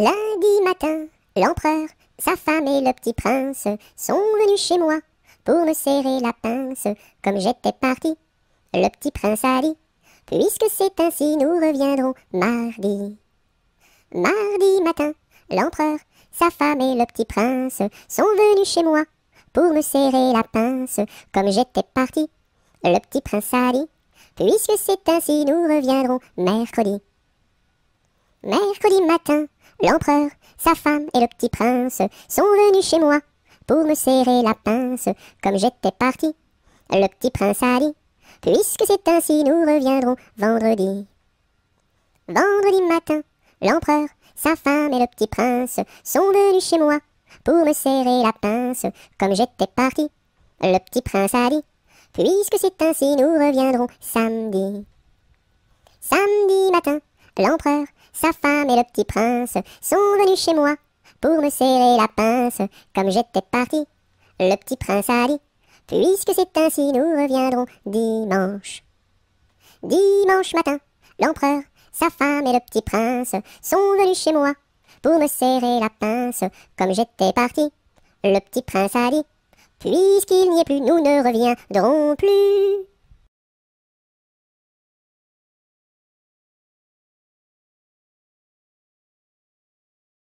Lundi matin, l'empereur, sa femme et le petit prince sont venus chez moi pour me serrer la pince. Comme j'étais parti, le petit prince a dit, puisque c'est ainsi, nous reviendrons mardi. Mardi matin, l'empereur, sa femme et le petit prince sont venus chez moi pour me serrer la pince. Comme j'étais parti, le petit prince a dit, puisque c'est ainsi, nous reviendrons mercredi. Mercredi matin, l'empereur, sa femme et le petit prince sont venus chez moi pour me serrer la pince. Comme j'étais parti, le petit prince a dit, puisque c'est ainsi, nous reviendrons vendredi. Vendredi matin, l'empereur, sa femme et le petit prince sont venus chez moi pour me serrer la pince. Comme j'étais parti, le petit prince a dit, puisque c'est ainsi, nous reviendrons samedi. Samedi matin, l'empereur, sa femme et le petit prince sont venus chez moi pour me serrer la pince. Comme j'étais parti, le petit prince a dit, puisque c'est ainsi, nous reviendrons dimanche. Dimanche matin, l'empereur, sa femme et le petit prince sont venus chez moi pour me serrer la pince. Comme j'étais parti, le petit prince a dit, puisqu'il n'y est plus, nous ne reviendrons plus.